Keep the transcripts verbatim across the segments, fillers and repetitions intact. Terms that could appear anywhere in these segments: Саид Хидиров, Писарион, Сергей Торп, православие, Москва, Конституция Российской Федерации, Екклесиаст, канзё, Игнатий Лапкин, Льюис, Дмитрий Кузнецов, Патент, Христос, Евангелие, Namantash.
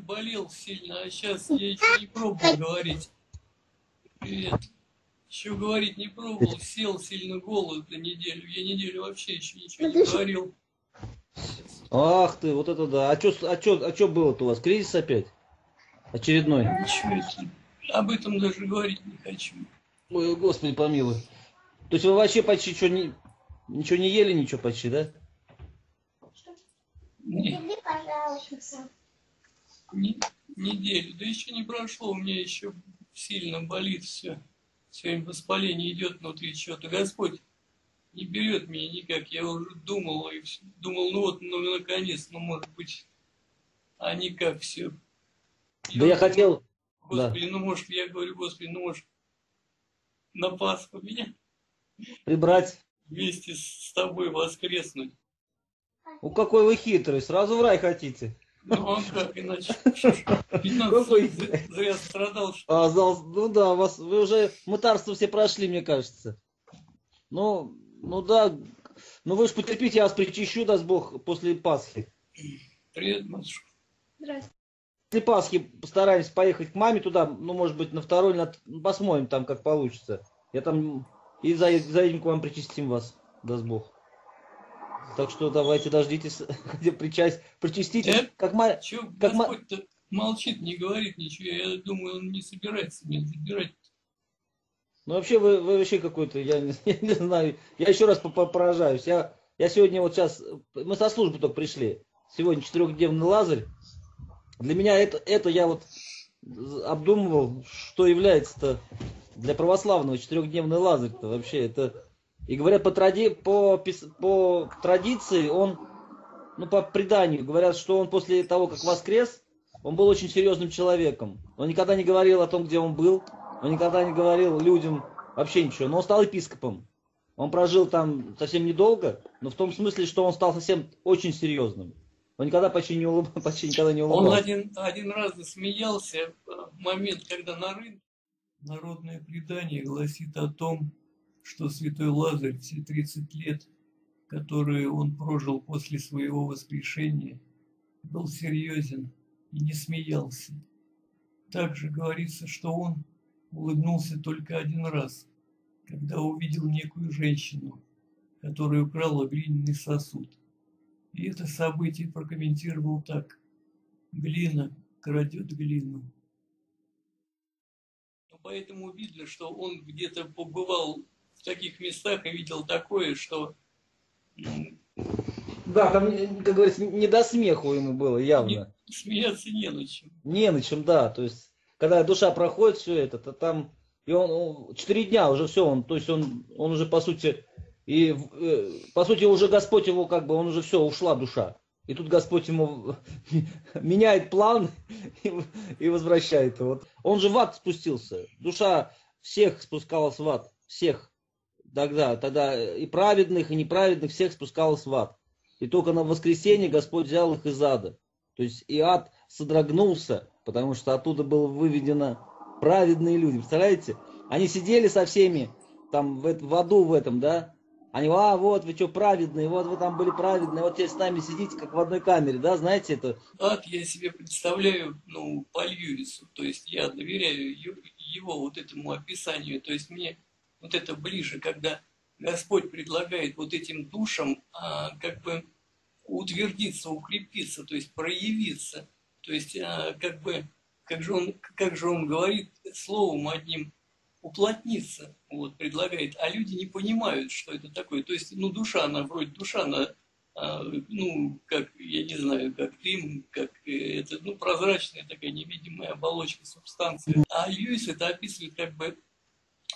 приболел сильно, а сейчас я еще не пробовал говорить. Привет. Еще говорить не пробовал, сел сильно голод на неделю. Я неделю вообще еще ничего не говорил. Ах ты, вот это да. А что а а а было-то у вас? Кризис опять? Очередной? Ничего. Об этом даже говорить не хочу. Ой, Господи помилуй. То есть вы вообще почти что не... ничего не ели, ничего почти, да? Нет. Не... Неделю. Да еще не прошло, у меня еще сильно болит все. Все время воспаление идет внутри чего-то. Господь не берет меня никак. Я уже думал, и думал, ну вот, ну наконец, ну может быть, а никак все. Да я хотел... Господи, да. ну может, я говорю, Господи, ну может, на Пасху меня прибрать. Вместе с тобой воскреснуть. Ну какой вы хитрый, сразу в рай хотите. Ну а как иначе? пятнадцать зря страдал. А, ну да, вас, вы уже мытарство все прошли, мне кажется. Ну, ну да, ну вы же потерпите, я вас причащу, даст Бог, после Пасхи. Привет, матушка. Здравствуйте. После Пасхи постараемся поехать к маме туда, ну может быть на второй, на... посмотрим там как получится. Я там и заедем к вам, причастим вас, даст Бог. Так что давайте дождитесь, где причасть, причастите. Э? Как ма... Чего как Господь-то ма... молчит, не говорит ничего, я думаю, он не собирается меня забирать. Ну вообще вы, вы вообще какой-то, я, я не знаю, я еще раз поражаюсь. Я, я сегодня вот сейчас, мы со службы только пришли, сегодня четырехдневный Лазарь. Для меня это, это я вот обдумывал, что является-то для православного четырехдневный Лазарь-то вообще. Это, и говорят, по, тради, по, по традиции он, ну по преданию, говорят, что он после того, как воскрес, он был очень серьезным человеком. Он никогда не говорил о том, где он был, он никогда не говорил людям вообще ничего, но он стал епископом. Он прожил там совсем недолго, но в том смысле, что он стал совсем очень серьезным. Он никогда почти не улыбался. Почти никогда не улыбался. Он один, один раз засмеялся в момент, когда на рынке народное предание гласит о том, что святой Лазарь все тридцать лет, которые он прожил после своего воскрешения, был серьезен и не смеялся. Также говорится, что он улыбнулся только один раз, когда увидел некую женщину, которая украла глиняный сосуд. И это событие прокомментировал так. Глина крадет глину. Поэтому видно, что он где-то побывал в таких местах и видел такое, что... Да, там, как говорится, не до смеху ему было явно. Не, смеяться не на чем. Не на чем, да. То есть, когда душа проходит все это, то там... И он четыре дня уже все, он, то есть он, он уже по сути... И, по сути, уже Господь его, как бы, он уже все, ушла душа. И тут Господь ему меняет план и, и возвращает его. Он же в ад спустился. Душа всех спускалась в ад. Всех. Тогда, тогда и праведных, и неправедных, всех спускалась в ад. И только на воскресенье Господь взял их из ада. То есть и ад содрогнулся, потому что оттуда было выведено праведные люди. Представляете? Они сидели со всеми там в, в аду в этом, да? Они, а, вот вы что, праведные, вот вы там были праведные, вот теперь с нами сидите, как в одной камере, да, знаете это? Ад я себе представляю, ну, по Льюису, то есть я доверяю его вот этому описанию, то есть мне вот это ближе, когда Господь предлагает вот этим душам а, как бы утвердиться, укрепиться, то есть проявиться, то есть а, как бы, как же он, как же он говорит словом одним, уплотниться, вот, предлагает, а люди не понимают, что это такое. То есть, ну, душа, она вроде душа, она, а, ну, как, я не знаю, как дым, как э, это, ну, прозрачная такая невидимая оболочка, субстанция. А Льюис это описывает, как бы,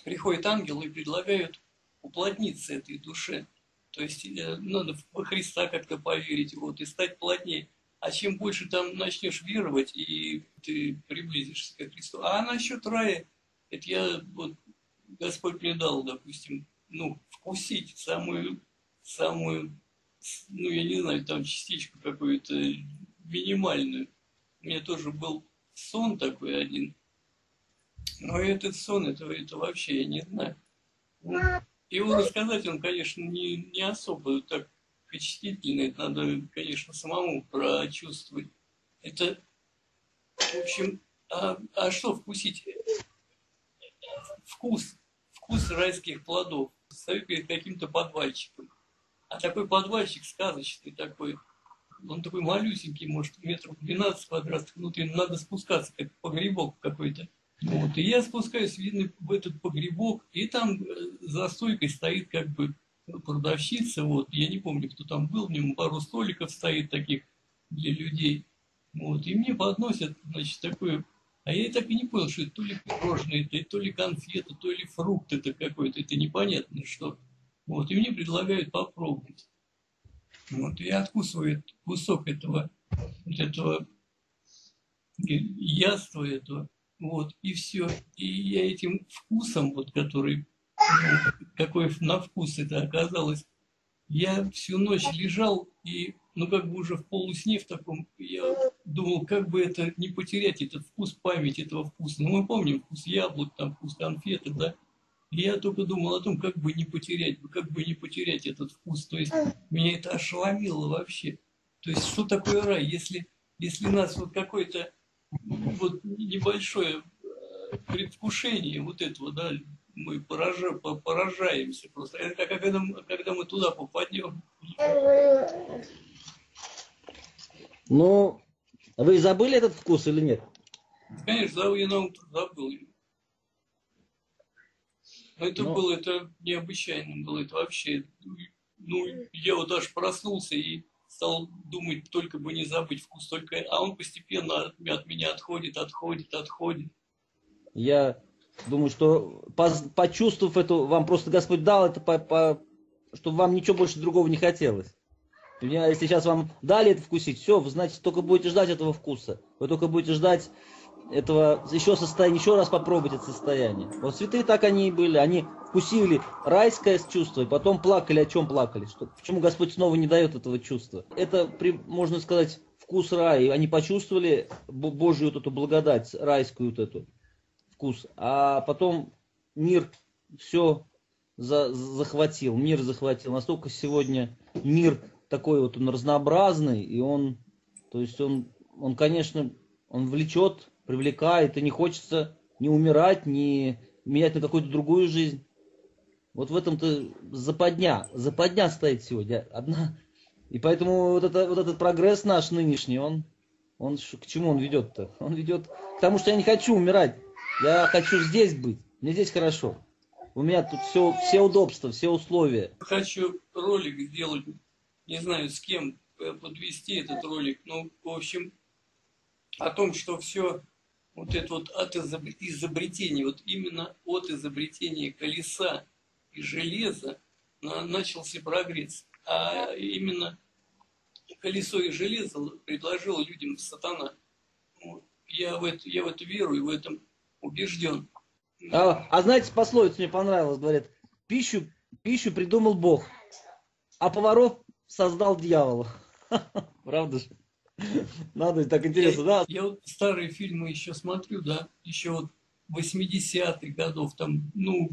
приходит ангел и предлагают уплотниться этой душе. То есть, э, надо во Христа как-то поверить, вот, и стать плотнее. А чем больше там начнешь веровать, и ты приблизишься к Христу. А насчет рая, это я, вот, Господь мне дал, допустим, ну, вкусить самую, самую, ну, я не знаю, там частичку какую-то минимальную. У меня тоже был сон такой один. Но этот сон, это, это вообще я не знаю. Его рассказать он, конечно, не, не особо так впечатлительно. Это надо, конечно, самому прочувствовать. Это В общем, а, а что вкусить? Вкус, вкус райских плодов. Стою перед каким-то подвальчиком. А такой подвальчик сказочный такой, он такой малюсенький, может, метров двенадцать квадратных, внутри, надо спускаться, как погребок какой-то. Вот. И я спускаюсь, видно, в этот погребок, и там за стойкой стоит как бы продавщица, вот, я не помню, кто там был, в нем пару столиков стоит таких для людей. Вот. И мне подносят, значит, такое, а я так и не понял, что это то ли пирожные, то ли конфеты, то ли фрукты это какой-то, это непонятно что. Вот. И мне предлагают попробовать. Вот. И я откусываю кусок этого, этого яства этого. Вот, и все. И я этим вкусом, вот, который, какой на вкус это оказалось, я всю ночь лежал и, ну, как бы уже в полусне в таком, я думал, как бы это не потерять, этот вкус, память этого вкуса. Ну, мы помним вкус яблок, там, вкус конфеты, да. И я только думал о том, как бы не потерять, как бы не потерять этот вкус. То есть меня это ошеломило вообще. То есть что такое рай, если, если нас вот какой-то... Вот небольшое предвкушение вот этого, да, мы поража, поражаемся просто. Это как когда, когда мы туда попадем. Ну, вы забыли этот вкус или нет? Конечно, я на утро забыл. Но это Но... было, это необычайно было, это вообще. Ну, я вот даже проснулся и... стал думать, только бы не забыть вкус, только... а он постепенно от, от меня отходит, отходит, отходит. Я думаю, что по, почувствовав это, вам просто Господь дал это, по, по, чтобы вам ничего больше другого не хотелось. Если сейчас вам дали это вкусить, все, вы, значит, только будете ждать этого вкуса. Вы только будете ждать этого еще состояния, еще раз попробовать это состояние. Вот святые так они и были, они вкусили райское чувство, и потом плакали, о чем плакали, что, почему Господь снова не дает этого чувства. Это, можно сказать, вкус рая, они почувствовали Божью вот эту благодать, райскую вот эту вкус, а потом мир все за, захватил, мир захватил. Настолько сегодня мир такой вот, он разнообразный, и он, то есть он, он конечно, он влечет, привлекает, и не хочется ни умирать, ни менять на какую-то другую жизнь. Вот в этом-то западня, западня стоит сегодня одна. И поэтому вот, это, вот этот прогресс наш нынешний, он, он к чему он ведет-то? Он ведет к тому, что я не хочу умирать, я хочу здесь быть, мне здесь хорошо. У меня тут все, все удобства, все условия. Хочу ролик сделать, не знаю с кем подвести этот ролик, но в общем о том, что все... Вот это вот от изобретения, вот именно от изобретения колеса и железа начался прогресс. А именно колесо и железо предложил людям сатана. Вот. Я, в это, я в это верую и в этом убежден. А, а знаете, пословица мне понравилась, говорят, пищу, пищу придумал Бог, а поваров создал дьявол. Правда же? Надо, так интересно, я, да? Я вот старые фильмы еще смотрю, да, еще вот восьмидесятых годов, там, ну,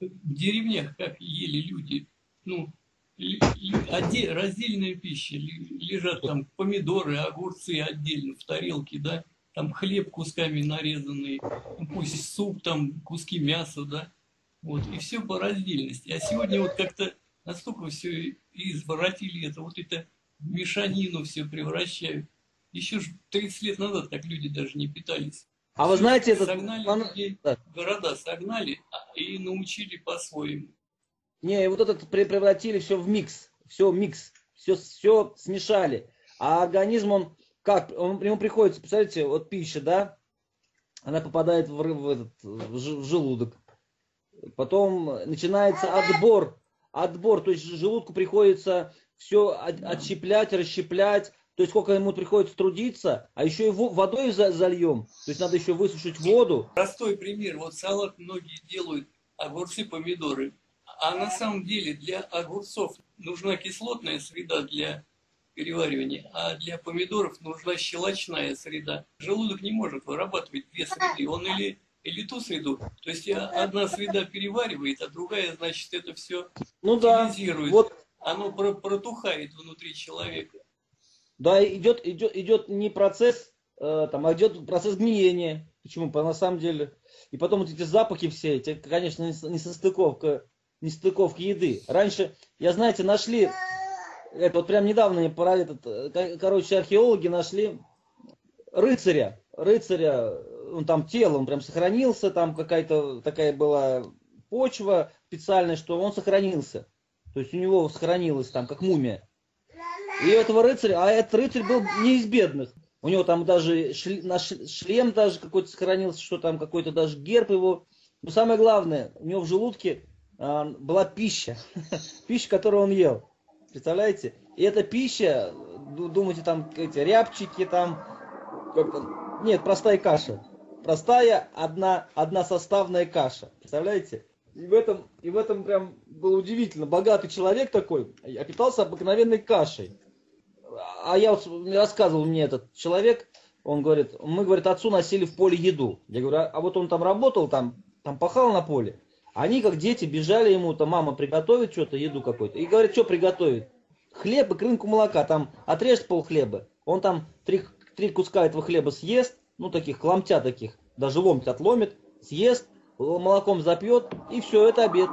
в деревнях как ели люди, ну, оде, раздельная пища, лежат там помидоры, огурцы отдельно в тарелке, да, там хлеб кусками нарезанный, пусть суп, там куски мяса, да, вот, и все по раздельности. А сегодня вот как-то настолько все изворотили это, вот это... мешанину все превращают. Еще тридцать лет назад так люди даже не питались. А все вы знаете, это согнали этот... людей, да. Города согнали и научили по-своему. Не, и вот это превратили все в микс, все микс, все, все смешали. А организм, он как, он, ему приходится, представляете, вот пища, да, она попадает в, в, этот, в желудок. Потом начинается отбор, отбор, то есть желудку приходится все отщеплять, расщеплять, то есть сколько ему приходится трудиться, а еще и водой зальем, то есть надо еще высушить воду. Простой пример, вот салат многие делают, огурцы, помидоры, а на самом деле для огурцов нужна кислотная среда для переваривания, а для помидоров нужна щелочная среда. Желудок не может вырабатывать две среды, он или, или ту среду, то есть одна среда переваривает, а другая, значит, это все ну да, вот. Оно протухает внутри человека. Да, идет, идет, идет не процесс там идет процесс гниения. Почему? По, на самом деле. И потом вот эти запахи все, эти, конечно, не состыковка, не состыковка еды. Раньше, я, знаете, нашли, это вот прям недавно, мне пора, этот, короче, археологи нашли рыцаря, рыцаря, ну там тело, он прям сохранился, там какая-то такая была почва специальная, что он сохранился. То есть у него сохранилось там, как мумия. И у этого рыцаря, а этот рыцарь был не из бедных. У него там даже шлем даже какой-то сохранился, что там какой-то даже герб его. Но самое главное, у него в желудке а, была пища. Пища, которую он ел. Представляете? И эта пища, думаете, там эти рябчики, там, как там... Нет, простая каша. Простая одна, односоставная каша. Представляете? И в этом, и в этом прям было удивительно. Богатый человек такой, а питался обыкновенной кашей. А я вот рассказывал мне этот человек, он говорит, мы, говорит, отцу носили в поле еду. Я говорю, а вот он там работал, там, там пахал на поле. Они, как дети, бежали ему, там мама приготовит что-то, еду какую-то. И говорит, что приготовит? Хлеб и крынку молока, там отрежь пол хлеба. Он там три, три куска этого хлеба съест, ну таких, ломтя таких, даже ломть отломит, съест, молоком запьет, и все, это обед.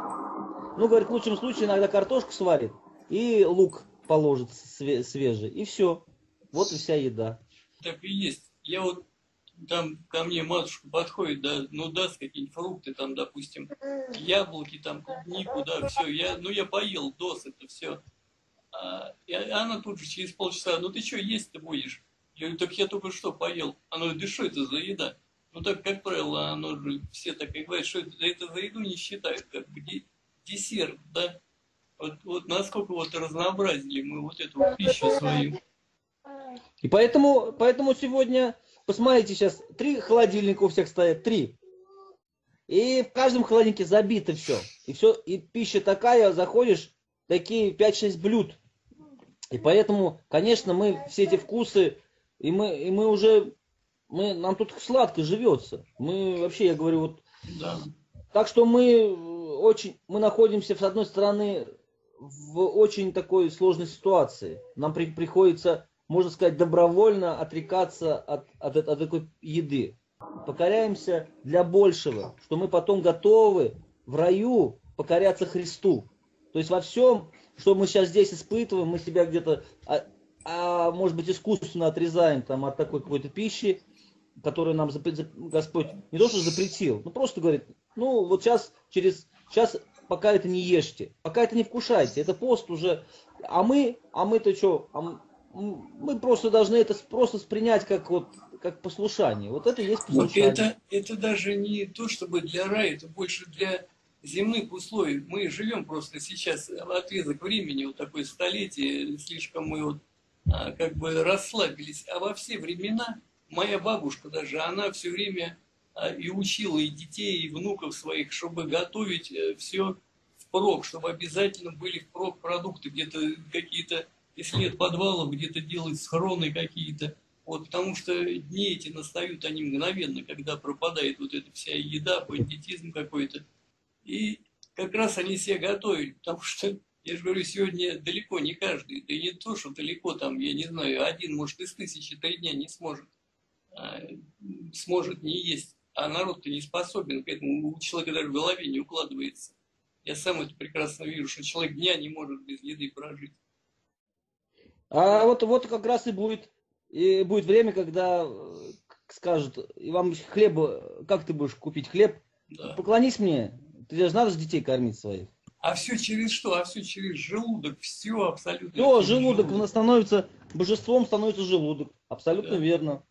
Ну, говорит, в лучшем случае иногда картошку сварит и лук положит свежий, и все. Вот и вся еда. Так и есть. Я вот, там ко мне матушка подходит, да, ну даст какие-нибудь фрукты, там, допустим, яблоки, там, клубнику, да, все. Я, ну, я поел дос, это все. А, и она тут же через полчаса, ну ты что есть-то будешь? Я говорю, так я только что поел. Она говорит, да что это за еда? Ну так, как правило, оно же все так и говорят, что это, это за еду не считают, как бы десерт, да? Вот, вот насколько вот разнообразили мы вот эту пищу свою. И поэтому, поэтому сегодня, посмотрите, сейчас три холодильника у всех стоят, три. И в каждом холодильнике забито все. И все, и пища такая, заходишь, такие пять-шесть блюд. И поэтому, конечно, мы все эти вкусы, и мы, и мы уже, мы, нам тут сладко живется. Мы вообще, я говорю, вот... Да. Так что мы очень, мы находимся, с одной стороны, в очень такой сложной ситуации. Нам при, приходится, можно сказать, добровольно отрекаться от, от, от такой еды. Покоряемся для большего, что мы потом готовы в раю покоряться Христу. То есть во всем, что мы сейчас здесь испытываем, мы себя где-то, а, а, может быть, искусственно отрезаем там, от такой какой-то пищи, которую нам Господь не то что запретил, но просто говорит, ну вот сейчас, через... Сейчас пока это не ешьте, пока это не вкушайте, это пост уже. А мы, а мы-то что? А мы просто должны это просто принять как, вот, как послушание. Вот это и есть послушание. Вот это, это даже не то, чтобы для рая, это больше для земных условий. Мы живем просто сейчас в отрезок времени, вот такое столетие, слишком мы вот, а, как бы расслабились. А во все времена моя бабушка даже, она все время... и учила и детей, и внуков своих, чтобы готовить все впрок, чтобы обязательно были впрок продукты, где-то какие-то, если нет подвалов, где-то делать схроны какие-то. Вот, потому что дни эти настают, они мгновенно, когда пропадает вот эта вся еда, бандитизм какой-то. И как раз они все готовили, потому что, я же говорю, сегодня далеко не каждый, да и не то, что далеко там, я не знаю, один, может, из тысячи три дня не сможет, а, сможет не есть. А народ-то не способен к этому, у человека даже в голове не укладывается. Я сам это прекрасно вижу, что человек дня не может без еды прожить. А вот, вот как раз и будет, и будет время, когда скажут, и вам хлеба, как ты будешь купить хлеб? Да. Поклонись мне, ты же надо же детей кормить своих. А все через что? А все через желудок, все абсолютно. Все, желудок, желудок становится, божеством становится желудок, абсолютно да. Верно.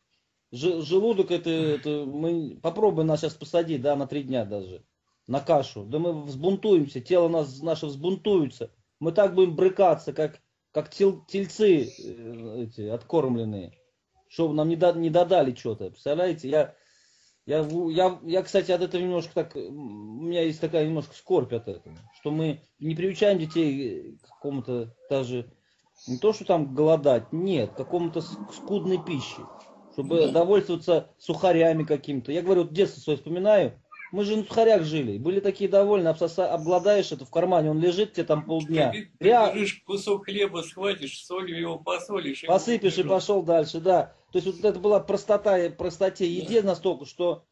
Желудок, это, это мы попробуем нас сейчас посадить, да, на три дня даже, на кашу. Да мы взбунтуемся, тело нас, наше взбунтуется. Мы так будем брыкаться, как, как тел, тельцы эти, откормленные, чтобы нам не, до, не додали что-то. Представляете, я, я, я, я, кстати, от этого немножко так, у меня есть такая немножко скорбь от этого, что мы не приучаем детей к какому-то даже, не то что там голодать, нет, к какому-то скудной пище. Чтобы довольствоваться сухарями каким-то. Я говорю, вот детство свое вспоминаю. Мы же в Харях жили, были такие довольны, обсоса... обгладаешь это в кармане, он лежит тебе там полдня. Ты, ты Реал... бежишь, кусок хлеба схватишь, солью его посолишь. Посыпешь и, и пошел дальше, да. То есть вот это была простота, простоте еде да. настолько, что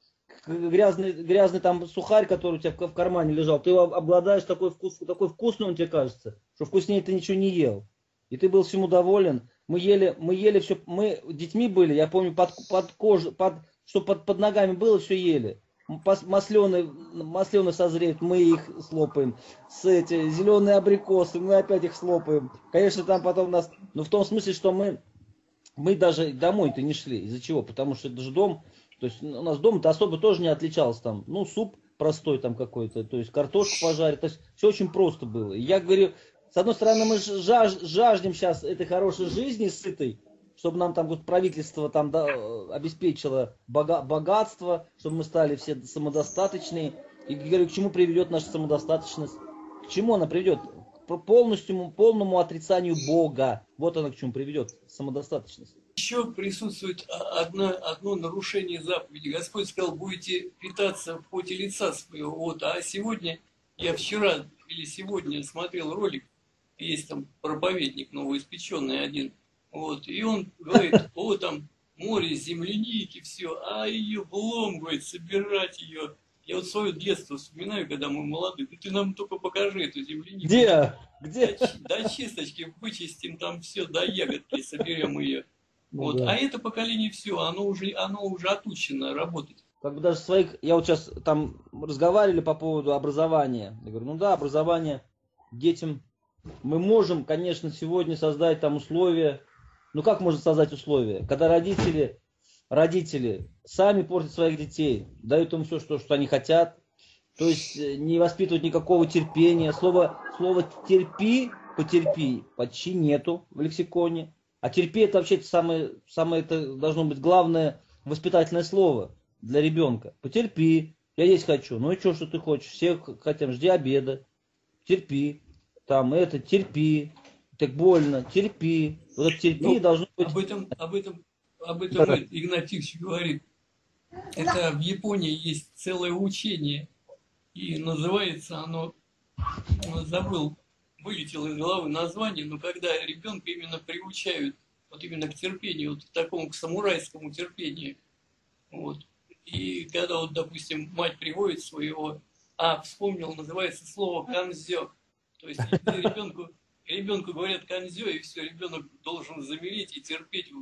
грязный, грязный там сухарь, который у тебя в кармане лежал, ты его обладаешь, такой, вкус, такой вкусный он тебе кажется, что вкуснее ты ничего не ел. И ты был всему доволен. Мы ели, мы ели все, мы детьми были, я помню, под, под кожу, под, что под, под ногами было, все ели. Масленые, масленые созреют, мы их слопаем. С эти зеленые абрикосы, мы опять их слопаем. Конечно, там потом нас... Но в том смысле, что мы, мы даже домой-то не шли. Из-за чего? Потому что это же дом. То есть у нас дом-то особо тоже не отличался там. Ну, суп простой там какой-то, то есть картошку пожарить. То есть все очень просто было. И я говорю, с одной стороны, мы жаж, жаждем сейчас этой хорошей жизни, сытой, чтобы нам там вот правительство там, да, обеспечило богатство, чтобы мы стали все самодостаточные. И говорю, к чему приведет наша самодостаточность? К чему она приведет? К полностью, полному отрицанию Бога. Вот она к чему приведет, самодостаточность. Еще присутствует одно, одно нарушение заповеди. Господь сказал, будете питаться в поте лица своего. Вот, а сегодня, я вчера или сегодня смотрел ролик, есть там проповедник новоиспеченный один, вот, и он говорит, о, там море земляники, все, а ее влом, говорит, собирать ее. Я вот свое детство вспоминаю, когда мы молодые, да ты нам только покажи эту землянику. Где? Где? До, до чисточки вычистим там все, до ягодки соберем ее. Вот. Да. А это поколение все, оно уже, оно уже отучено работать. Как бы даже своих, я вот сейчас там разговаривали по поводу образования. Я говорю, ну да, образование детям. Мы можем, конечно, сегодня создать там условия. Ну как можно создать условия? Когда родители, родители сами портят своих детей, дают им все, что, что они хотят. То есть не воспитывают никакого терпения. Слово, слово терпи, потерпи почти нету в лексиконе. А терпи это вообще -то самое, самое это должно быть главное воспитательное слово для ребенка. Потерпи, я есть хочу. Ну и что, что ты хочешь? Все хотим, жди обеда. Терпи. Там это, терпи, так больно, терпи. Вот это терпи ну, должно быть... Об этом, об этом, об этом да. Игнатьевич говорит. Это в Японии есть целое учение. И называется оно... Забыл, вылетело из головы название, но когда ребенка именно приучают вот именно к терпению, вот к такому, к самурайскому терпению. Вот. И когда, вот, допустим, мать приводит своего... А, вспомнил, называется слово «канзё». То есть ребенку, ребенку говорят «канзё», и все, ребенок должен замереть и терпеть,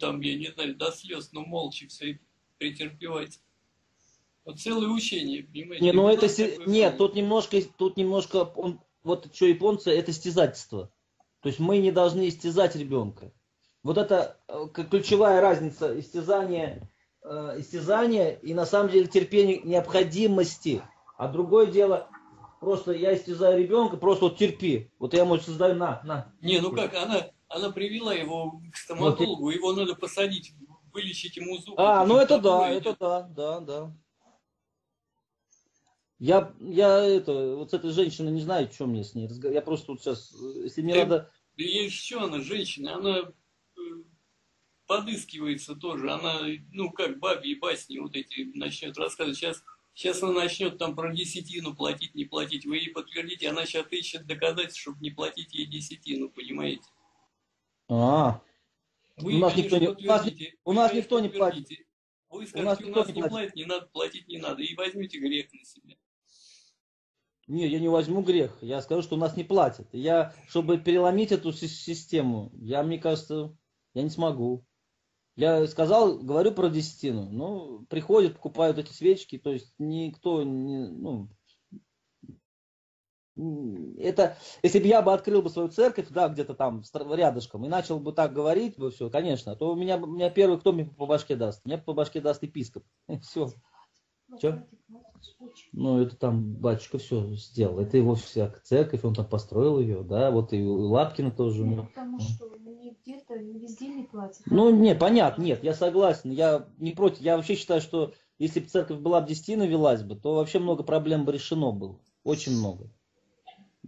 там, я не знаю, до слез, но молча все претерпевать. Вот целое учение, понимаете? Не, ну это се... Нет, тут немножко, тут немножко он... вот что японцы, это стязательство. То есть мы не должны истязать ребенка. Вот это ключевая разница истязания, истязания и на самом деле терпение необходимости. А другое дело... Просто я истязаю ребенка, просто вот терпи. Вот я ему создаю на, на. Не, ну как, она, она привела его к стоматологу, вот. Его надо посадить, вылечить ему зубы. А, ну это да, это да, да, да. Я, я это, вот с этой женщиной не знаю, что мне с ней разговаривать. Я просто вот сейчас, если мне да, надо... Да есть еще она, женщина, она подыскивается тоже. Она, ну как, бабьи басни вот эти начнет рассказывать сейчас. Сейчас она начнет там про десятину платить, не платить. Вы ей подтвердите, она сейчас ищет доказательств, чтобы не платить ей десятину, понимаете? А, вы, у нас конечно, никто не, у нас, у нас никто не платит. Вы скажете, у нас, у нас не платит. платит, не надо, платить не надо. И возьмете грех на себя. Не, я не возьму грех. Я скажу, что у нас не платят. Я, чтобы переломить эту систему, я, мне кажется, я не смогу. Я сказал, говорю про десятину, но приходят, покупают эти свечки, то есть никто не, ну, это, если бы я бы открыл бы свою церковь, да, где-то там рядышком, и начал бы так говорить, бы все, конечно, то у меня, у меня первый, кто мне по башке даст? Мне по башке даст епископ, все. Че? Ну, это там батюшка все сделал, это его вся церковь, он там построил ее, да, вот и Лапкина тоже. Ну, потому что где-то везде не платят. Ну, не, понятно, нет, я согласен, я не против, я вообще считаю, что если бы церковь была бы десятина велась бы, то вообще много проблем бы решено было, очень много.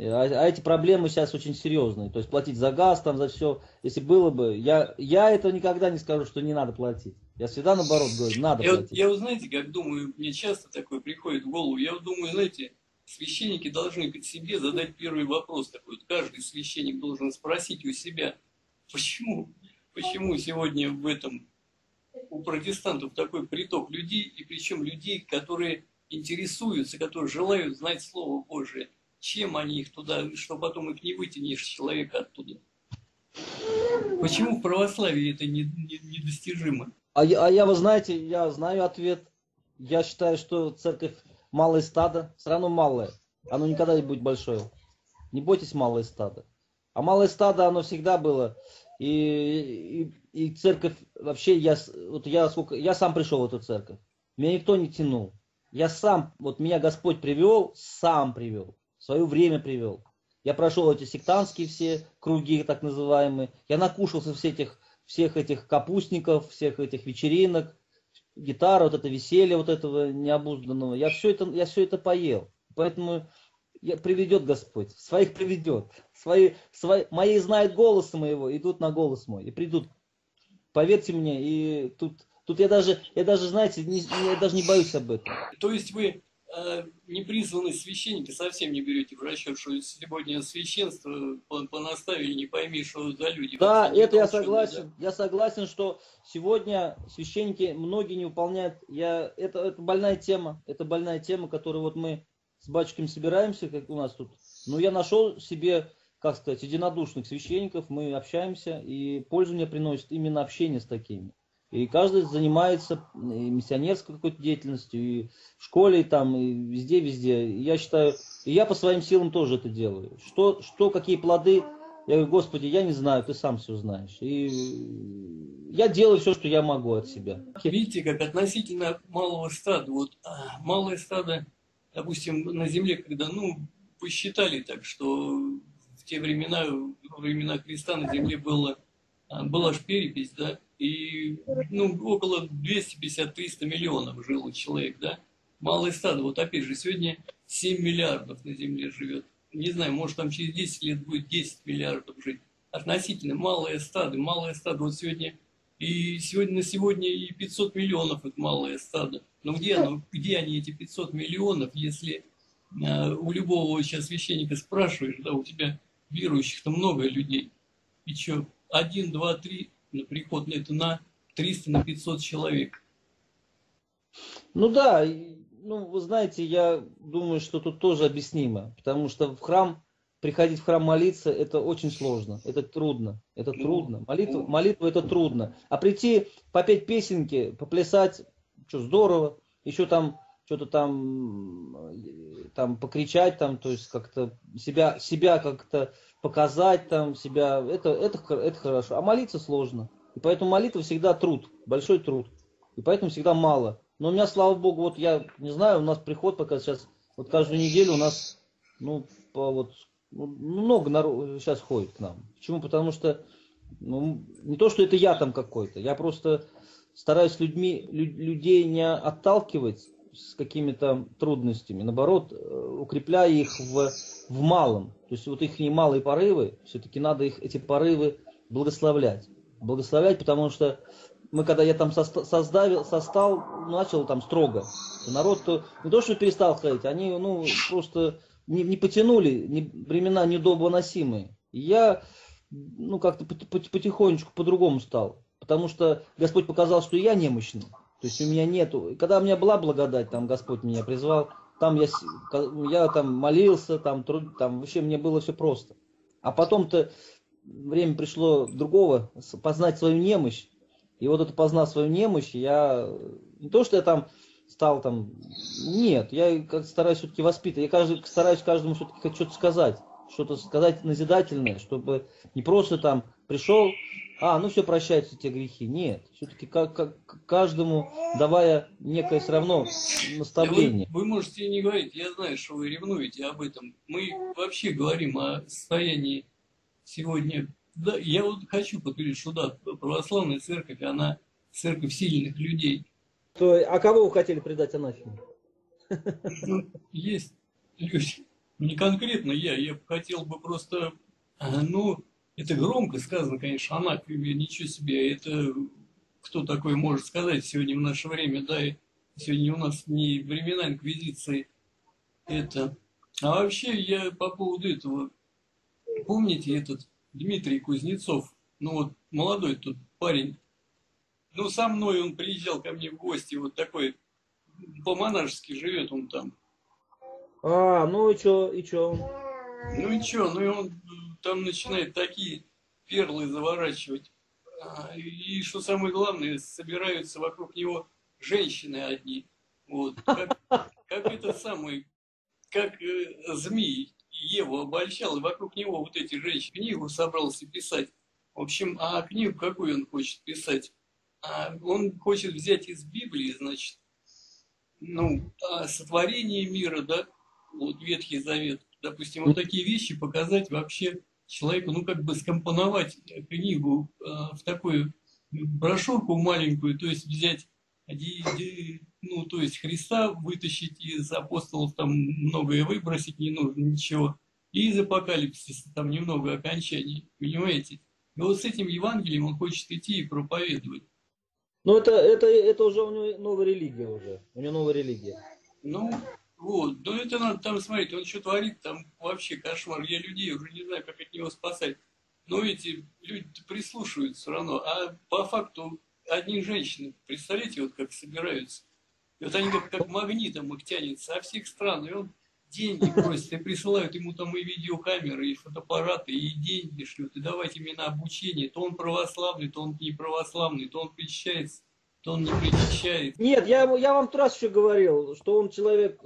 А, а эти проблемы сейчас очень серьезные, то есть платить за газ, там, за все, если было бы, я, я этого никогда не скажу, что не надо платить. Я всегда наоборот говорю, надо я, платить. Я, вот, знаете, как думаю, мне часто такое приходит в голову. Я вот думаю, знаете, священники должны к себе задать первый вопрос такой. Каждый священник должен спросить у себя, почему, почему сегодня в этом у протестантов такой приток людей, и причем людей, которые интересуются, которые желают знать Слово Божие, чем они их туда, что потом их не вытянешь человека оттуда. Почему в православии это не, не, недостижимо? А я, а я, вы знаете, я знаю ответ. Я считаю, что церковь малое стадо, все равно малое. Оно никогда не будет большое. Не бойтесь малое стадо. А малое стадо, оно всегда было. И, и, и церковь, вообще, я, вот я, сколько, я сам пришел в эту церковь. Меня никто не тянул. Я сам, вот меня Господь привел, сам привел. В свое время привел. Я прошел эти сектантские все круги, так называемые. Я накушался всех этих, всех этих капустников, всех этих вечеринок, гитара, вот это веселье вот этого необузданного. Я все это, я все это поел. Поэтому я, приведет Господь. Своих приведет. Свои, свои, мои знают голос моего, идут на голос мой. И придут. Поверьте мне, и тут, тут я, даже, я даже, знаете, не, я даже не боюсь об этом. То есть вы... непризванные священники совсем не берете в расчет, что сегодня священство понаставили, не пойми, что за люди. Да, вообще, это я согласен. Да. Я согласен, что сегодня священники многие не выполняют. Я, это, это больная тема. Это больная тема, которую вот мы с батюшками собираемся, как у нас тут. Но я нашел себе, как сказать, единодушных священников. Мы общаемся, и пользу мне приносит именно общение с такими. И каждый занимается и миссионерской какой-то деятельностью, и в школе, и там, и везде-везде. Я считаю, и я по своим силам тоже это делаю. Что, что, какие плоды, я говорю, Господи, я не знаю, ты сам все знаешь. И я делаю все, что я могу от себя. Видите, как относительно малого стада. Вот малое стадо, допустим, на земле, когда, ну, посчитали так, что в те времена, во времена Христа на земле было, была же перепись, да? И ну, около двухсот пятидесяти — трёхсот миллионов жил человек, да? Малое стадо. Вот опять же, сегодня семь миллиардов на земле живет. Не знаю, может там через десять лет будет десять миллиардов жить. Относительно малое стадо, малое стадо. Вот сегодня и сегодня на сегодня и пятьсот миллионов это малое стадо. Но где, оно, где они, эти пятьсот миллионов, если а, у любого сейчас священника спрашиваешь, да, у тебя верующих-то много людей. И что, один, два, три... на приход, это на триста, на пятьсот человек. Ну да, ну вы знаете, я думаю, что тут тоже объяснимо, потому что в храм, приходить в храм молиться, это очень сложно, это трудно, это трудно, молитва, молитва это трудно, а прийти, попеть песенки, поплясать, что здорово, еще там что-то там, там покричать, там, то есть как-то себя, себя как-то показать, там, себя, это, это, это хорошо. А молиться сложно. И поэтому молитва всегда труд, большой труд. И поэтому всегда мало. Но у меня, слава Богу, вот я не знаю, у нас приход пока сейчас, вот каждую неделю у нас, ну, по, вот, много народу сейчас ходит к нам. Почему? Потому что, ну, не то, что это я там какой-то, я просто стараюсь людьми, люд, людей не отталкивать с какими-то трудностями, наоборот, укрепляя их в, в малом. То есть вот их немалые порывы, все-таки надо их, эти порывы благословлять. Благословлять, потому что мы, когда я там создавил, состал, начал там строго. Народ -то, не то, что перестал ходить, они ну, просто не, не потянули, не, времена недоброносимые. И я ну, как-то потихонечку по-другому стал, потому что Господь показал, что я немощный. То есть у меня нету. Когда у меня была благодать, там Господь меня призвал, там я, я там молился, там труд, там вообще мне было все просто. А потом-то время пришло другого, познать свою немощь. И вот это познав свою немощь, я не то, что я там стал там, нет, я как стараюсь все-таки воспитывать, я каждый, стараюсь каждому все-таки что-то сказать, что-то сказать назидательное, чтобы не просто там пришел. А, ну все, прощаются те грехи. Нет, все-таки каждому давая некое все равно наставление. Вы, вы можете не говорить, я знаю, что вы ревнуете об этом. Мы вообще говорим о состоянии сегодня. Да, я вот хочу подтвердить, что да, православная церковь, она церковь сильных людей. То, а кого вы хотели предать анафеме? Ну, есть люди. Не конкретно я, я хотел бы просто, ну... Это громко сказано, конечно, анафеме, ничего себе, это кто такой может сказать сегодня в наше время, да, и сегодня у нас не времена инквизиции это. А вообще я по поводу этого, помните этот Дмитрий Кузнецов, ну вот молодой тут парень, ну со мной он приезжал ко мне в гости, вот такой, по-монашески живет он там. А, ну и чё, и чё? Ну и чё, ну и он там начинает такие перлы заворачивать. И что самое главное, собираются вокруг него женщины одни. Вот. Как, как этот самый, как э, змей Еву обольщал, и вокруг него вот эти женщины. Книгу собрался писать. В общем, а книгу какую он хочет писать? А он хочет взять из Библии, значит, ну, сотворение мира, да, вот Ветхий Завет. Допустим, вот такие вещи показать вообще человеку, ну, как бы скомпоновать книгу а, в такую брошюрку маленькую, то есть взять, ну, то есть Христа вытащить из апостолов, там многое выбросить не нужно, ничего. И из Апокалипсиса там немного окончаний, понимаете? И вот с этим Евангелием он хочет идти и проповедовать. Ну, это, это, это уже у него новая религия уже. У него новая религия. Ну, вот. Ну, это надо там смотреть. Он что творит, там вообще кошмар. Я людей уже не знаю, как от него спасать. Но эти люди прислушиваются все равно. А по факту одни женщины, представляете, вот как собираются. И вот они как, как магнитом их тянет со всех стран. И он деньги просит. И присылают ему там и видеокамеры, и фотоаппараты, и деньги шлют. И давайте мне на обучение. То он православный, то он не православный, то он причащается, то он не причащается. Нет, я, я вам раз еще говорил, что он человек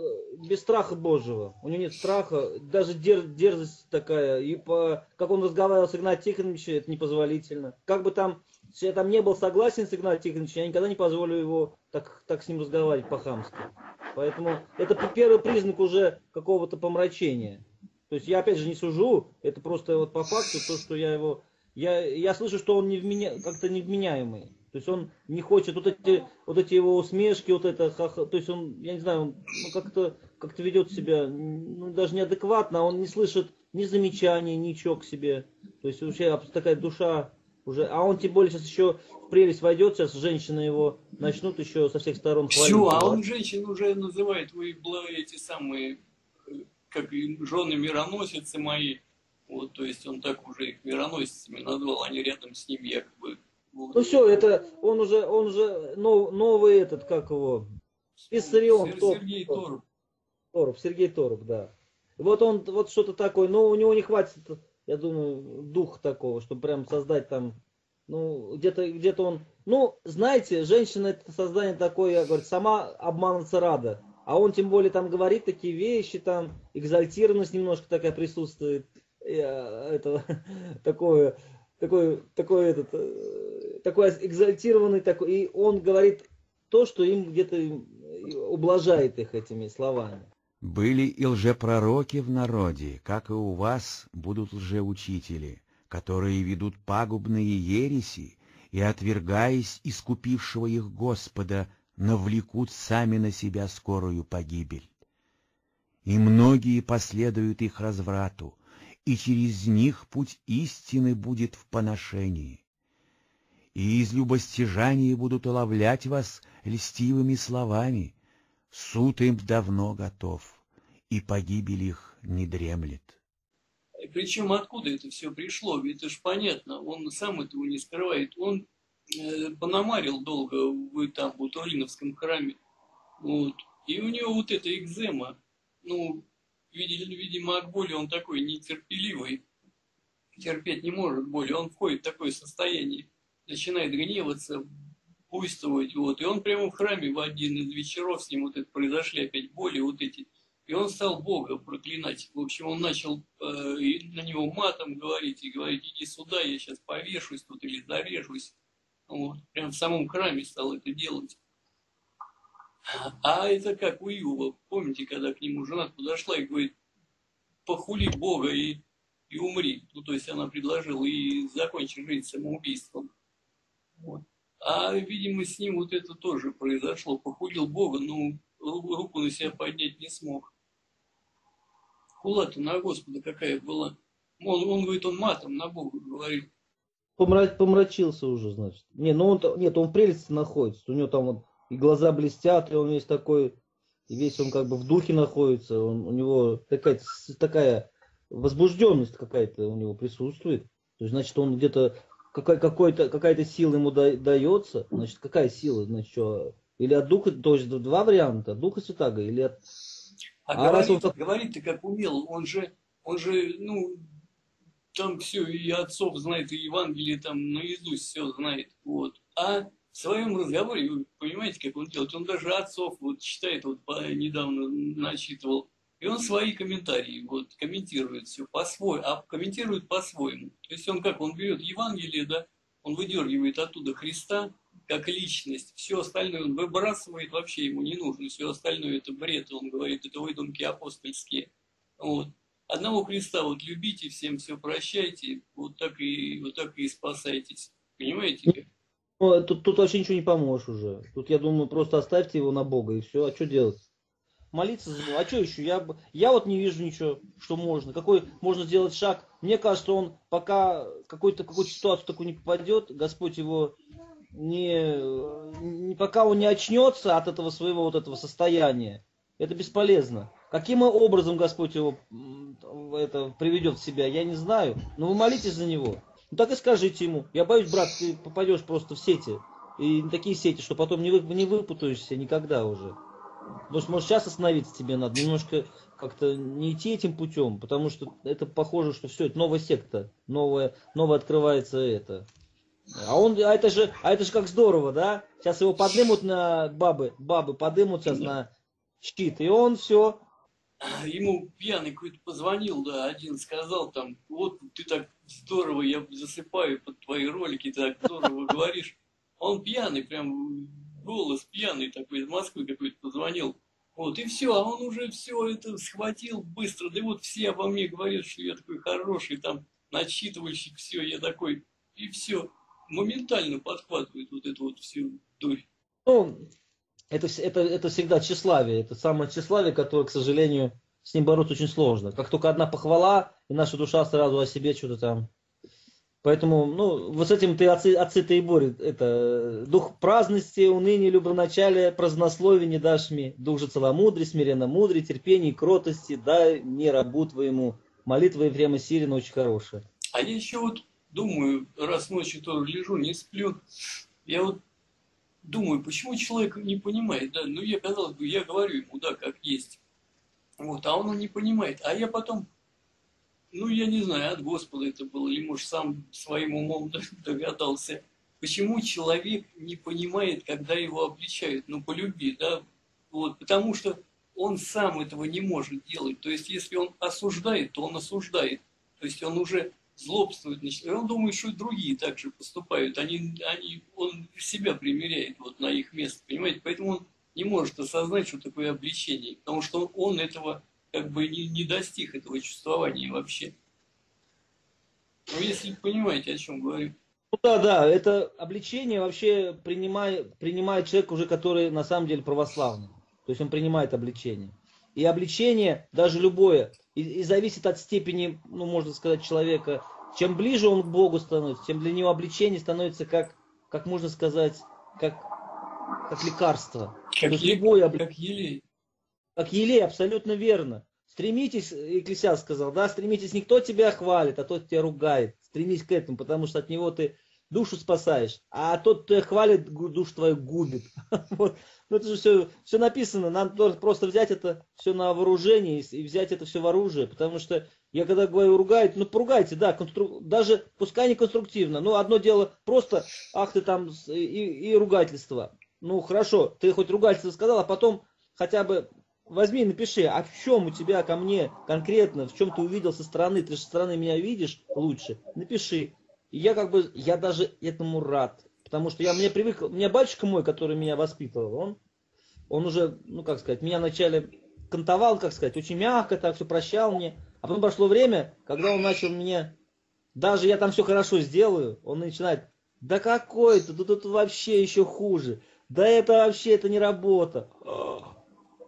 без страха Божьего. У него нет страха, даже дер, дерзость такая. И по, как он разговаривал с Игнатием Тихоновичем, это непозволительно. Как бы там, я там не был согласен с Игнатием Тихоновичем, я никогда не позволю его так, так с ним разговаривать по-хамски. Поэтому это первый признак уже какого-то помрачения. То есть я опять же не сужу, это просто вот по факту то, что я его... Я, я слышу, что он не вменя, как-то невменяемый. То есть он не хочет вот эти, вот эти его усмешки, вот это ха-ха... То есть он, я не знаю, он ну, как-то как-то ведет себя ну, даже неадекватно, он не слышит ни замечаний, ничего к себе. То есть вообще такая душа уже... А он тем более сейчас еще... прелесть войдет, сейчас женщины его начнут еще со всех сторон хвалить. Все, а он женщин уже называет, вы эти самые, как жены мироносицы мои, вот, то есть он так уже их мироносицами назвал, они рядом с ним якобы. Вот. Ну все, это, он уже, он уже нов, новый этот, как его, Писарион, Сергей Торп, Торп. Торп, Сергей Торп, да. Вот он, вот что-то такое, но у него не хватит, я думаю, духа такого, чтобы прям создать там. Ну, где-то где-то он... Ну, знаете, женщина это создание такое, я говорю, сама обманываться рада. А он тем более там говорит такие вещи, там экзальтированность немножко такая присутствует. Это, такое, такое, такое, этот, такой экзальтированный такой. И он говорит то, что им где-то ублажает их этими словами. Были и лжепророки в народе, как и у вас будут лжеучители, которые ведут пагубные ереси и, отвергаясь искупившего их Господа, навлекут сами на себя скорую погибель. И многие последуют их разврату, и через них путь истины будет в поношении. И из любостяжания будут уловлять вас льстивыми словами. Суд им давно готов, и погибель их не дремлет. Причем откуда это все пришло? Ведь это ж понятно, он сам этого не скрывает. Он э, понамарил долго в, там, в Туриновском храме. Вот. И у него вот эта экзема. Ну, видимо, от боли он такой нетерпеливый. Терпеть не может боли. Он входит в такое состояние. Начинает гневаться, буйствовать. Вот. И он прямо в храме в один из вечеров с ним вот это произошли опять боли вот эти. И он стал Бога проклинать. В общем, он начал э, на него матом говорить и говорить, иди сюда, я сейчас повешусь тут или зарежусь. Вот. Прям в самом храме стал это делать. А это как у Иова. Помните, когда к нему жена подошла и говорит, похули Бога и, и умри. Ну, то есть она предложила и закончи жизнь самоубийством. Вот. А, видимо, с ним вот это тоже произошло. Похулил Бога, ну, руку на себя поднять не смог. Хула-то на Господа какая была. Он, он говорит, он матом на Бога говорит. помрачился уже, значит. Не, ну он, нет, он в прелести находится. У него там вот и глаза блестят, и он весь такой, и весь он как бы в духе находится. Он, у него такая, такая возбужденность какая-то у него присутствует. То есть, значит, он где-то, какая, какой-то, какая-то сила ему да, дается. Значит, какая сила, значит, что? Или от духа, то есть два варианта, от духа святаго, или от... А, а говорит-то он... говорит как умел, он же, он же, ну... Там все, и отцов знает, и Евангелие там наизусть все знает. Вот. А в своем разговоре, вы понимаете, как он делает, он даже отцов вот читает, вот недавно начитывал, и он свои комментарии вот комментирует все по-своему, а комментирует по-своему. То есть он как, он берет Евангелие, да, он выдергивает оттуда Христа как личность, все остальное он выбрасывает, вообще ему не нужно, все остальное это бред, он говорит, это выдумки апостольские. Вот. Одного Христа вот любите, всем все прощайте, вот так и, вот так и спасайтесь. Понимаете? Ну, тут, тут вообще ничего не поможешь уже. Тут, я думаю, просто оставьте его на Бога и все. А что делать? Молиться за него? А что еще? Я, я вот не вижу ничего, что можно. Какой можно сделать шаг? Мне кажется, он пока какой-то какую-то ситуацию такую не попадет, Господь его не... Пока он не очнется от этого своего вот этого состояния, это бесполезно. Каким образом Господь его это, приведет в себя, я не знаю. Но вы молитесь за него. Ну так и скажите ему. Я боюсь, брат, ты попадешь просто в сети. И такие сети, что потом не, вы, не выпутаешься никогда уже. Потому что, может, сейчас остановиться тебе надо. Немножко как-то не идти этим путем. Потому что это похоже, что все, это новая секта. Новая, новая открывается это. А, он, а, это же, а это же как здорово, да? Сейчас его поднимут на бабы. Бабы подымут сейчас на щит. И он все... Ему пьяный какой-то позвонил, да, один сказал там, вот ты так здорово, я засыпаю под твои ролики, ты так здорово говоришь. Он пьяный, прям голос пьяный такой, из Москвы какой-то позвонил. Вот, и все, а он уже все это схватил быстро. Да вот все обо мне говорят, что я такой хороший, там, начитывающий, все, я такой, и все. Моментально подхватывает вот эту вот всю дурь. Это, это, это всегда тщеславие, это самое тщеславие, которое, к сожалению, с ним бороться очень сложно. Как только одна похвала, и наша душа сразу о себе что-то там. Поэтому, ну, вот с этим ты отцы, отцы-то и борет. Это дух праздности, уныния, любоначалия, празднословия не дашь мне. Дух же целомудрия, смиренно мудрый, терпения и кротости, дай мне рабу твоему. Молитва Ефрема Сирина очень хорошая. А я еще вот думаю, раз ночью тоже лежу, не сплю, я вот думаю, почему человек не понимает, да, ну я, казалось бы, я говорю ему, да, как есть, вот, а он не понимает, а я потом, ну я не знаю, от Господа это было, или может сам своим умом догадался, почему человек не понимает, когда его обличают, ну полюби, да, вот, потому что он сам этого не может делать, то есть если он осуждает, то он осуждает, то есть он уже... злобствует, и он думает, что и другие так же поступают, они, они, он себя примеряет вот на их место, понимаете, поэтому он не может осознать, что такое обличение, потому что он этого как бы не, не достиг, этого чувствования вообще. Ну, если понимаете, о чем говорю. Ну да, да, это обличение вообще принимает, принимает человек уже, который на самом деле православный, то есть он принимает обличение. И обличение, даже любое, и, и зависит от степени, ну, можно сказать, человека. Чем ближе он к Богу становится, тем для него обличение становится как, как можно сказать, как, как лекарство. Как, То есть е... любое обли... как елей. Как елей, абсолютно верно. Стремитесь, Екклесиаст сказал, да, стремитесь, не кто тебя хвалит, а тот тебя ругает. Стремись к этому, потому что от него ты душу спасаешь, а тот, кто хвалит, душу твою губит. Вот. Ну, это же все, все написано, нам просто взять это все на вооружение и взять это все в оружие, потому что я когда говорю ругают, ну поругайте, да, конструк... даже пускай не конструктивно, но одно дело просто, ах ты там, и, и ругательство. Ну хорошо, ты хоть ругательство сказал, а потом хотя бы возьми и напиши, а в чем у тебя ко мне конкретно, в чем ты увидел со стороны, ты же со стороны меня видишь лучше, напиши. И я как бы, я даже этому рад, потому что я мне привык, у меня батюшка мой, который меня воспитывал, он, он уже, ну как сказать, меня вначале кантовал, как сказать, очень мягко, так все прощал мне, а потом прошло время, когда он начал мне, даже я там все хорошо сделаю, он начинает, да какой ты, да тут вообще еще хуже, да это вообще, это не работа,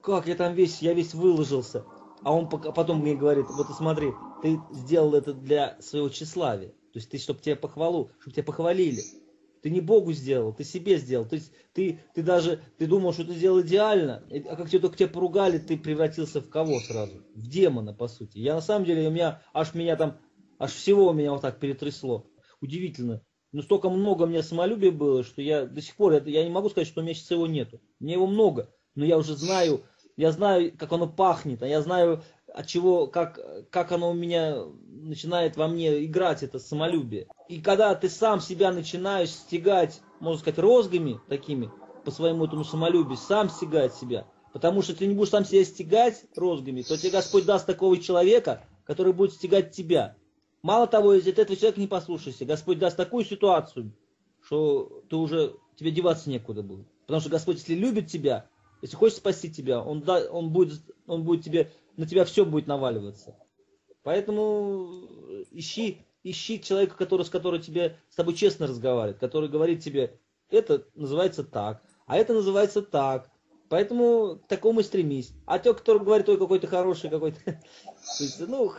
как я там весь, я весь выложился, а он потом мне говорит, вот ты смотри, ты сделал это для своего тщеславия. То есть ты, чтобы тебя похвалу, чтобы тебя похвалили. Ты не Богу сделал, ты себе сделал. То есть ты, ты даже, ты думал, что ты сделал идеально, а как тебя только тебя поругали, ты превратился в кого сразу? В демона, по сути. Я на самом деле, у меня, аж меня там, аж всего меня вот так перетрясло. Удивительно. Но столько много у меня самолюбия было, что я до сих пор, я, я не могу сказать, что у меня сейчас его нету. У меня его много, но я уже знаю, я знаю, как оно пахнет, а я знаю, от чего, как, как оно у меня начинает во мне играть, это самолюбие. И когда ты сам себя начинаешь стягать, можно сказать, розгами такими, по своему этому самолюбию, сам стягать себя. Потому что ты не будешь сам себя стягать розгами, то тебе Господь даст такого человека, который будет стягать тебя. Мало того, если ты этого человека не послушаешься, Господь даст такую ситуацию, что ты уже, тебе деваться некуда будет. Потому что Господь, если любит тебя, если хочет спасти тебя, Он, да, он, будет, он будет тебе... на тебя все будет наваливаться. Поэтому ищи, ищи человека, который, с которым тебе, с тобой честно разговаривает, который говорит тебе, это называется так, а это называется так. Поэтому к такому и стремись. А тот, который говорит, ой, какой-то хороший, какой-то... Ну,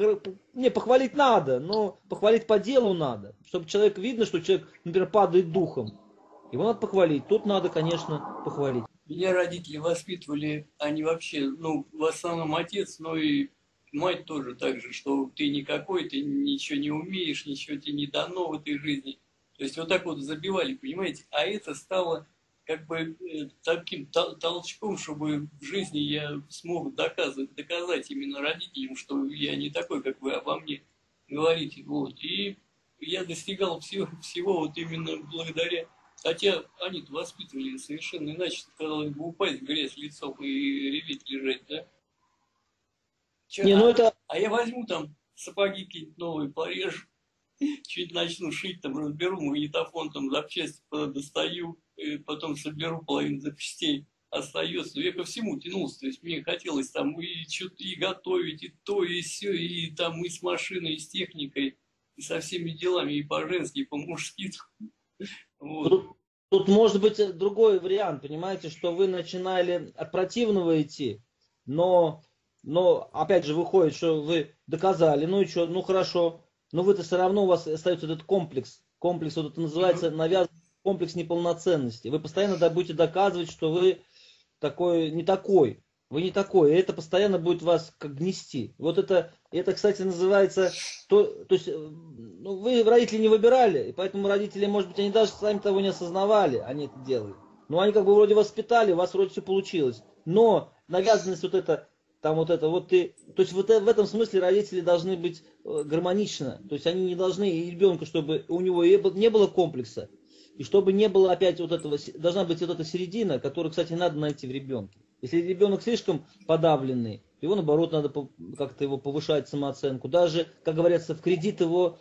не, похвалить надо, но похвалить по делу надо. Чтобы человек, видно, что человек, например, падает духом. Его надо похвалить. Тут надо, конечно, похвалить. Меня родители воспитывали, они вообще, ну, в основном отец, но и мать тоже так же, что ты никакой, ты ничего не умеешь, ничего тебе не дано в этой жизни. То есть вот так вот забивали, понимаете? А это стало как бы таким толчком, чтобы в жизни я смог доказать, доказать именно родителям, что я не такой, как вы обо мне говорите. Вот. И я достигал всего, всего вот именно благодаря... Хотя они воспитывали совершенно иначе, казалось бы, упасть в грязь лицом и реветь лежать, да? Че, не, а, ну это... а я возьму там сапоги какие-то новые, порежу, чуть начну шить, там разберу магнитофон, там запчасти достаю, потом соберу половину запчастей, остается. Я ко всему тянулся, то есть мне хотелось там и что-то и готовить, и то, и все, и там и с машиной, и с техникой, и со всеми делами, и по-женски, и по-мужски. Вот. Тут, тут может быть другой вариант, понимаете, что вы начинали от противного идти, но, но опять же выходит, что вы доказали, ну и что, ну хорошо, но вы-то все равно, у вас остается этот комплекс, комплекс, вот это называется навязанный комплекс неполноценности, вы постоянно будете доказывать, что вы такой, не такой, вы не такой, и это постоянно будет вас как гнести. Вот это, это кстати, называется, то, то есть, ну, вы родители не выбирали, и поэтому родители, может быть, они даже сами того не осознавали, они это делают. Но они как бы вроде воспитали, у вас вроде все получилось. Но навязанность вот эта, там вот это, вот ты, то есть вот в этом смысле родители должны быть гармонично, то есть они не должны, и ребенку, чтобы у него не было комплекса, и чтобы не было опять вот этого, должна быть вот эта середина, которую, кстати, надо найти в ребенке. Если ребенок слишком подавленный, его, наоборот, надо как-то его повышать самооценку. Даже, как говорится, в кредит его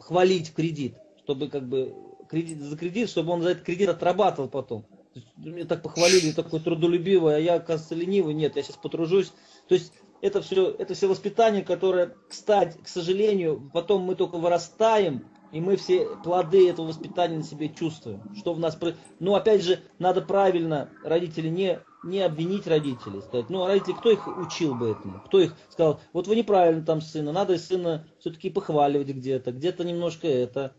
хвалить в кредит, чтобы как бы кредит за кредит, чтобы он за этот кредит отрабатывал потом. То есть, меня так похвалили, такой трудолюбивый, а я, оказывается, ленивый. Нет, я сейчас потружусь. То есть это все, это все воспитание, которое, кстати, к сожалению, потом мы только вырастаем, и мы все плоды этого воспитания на себе чувствуем. Что в нас... Ну, опять же, надо правильно, родители не... не обвинить родителей, сказать, ну, а родители, кто их учил бы этому? Кто их сказал, вот вы неправильно там сына, надо сына все-таки похваливать где-то, где-то немножко это.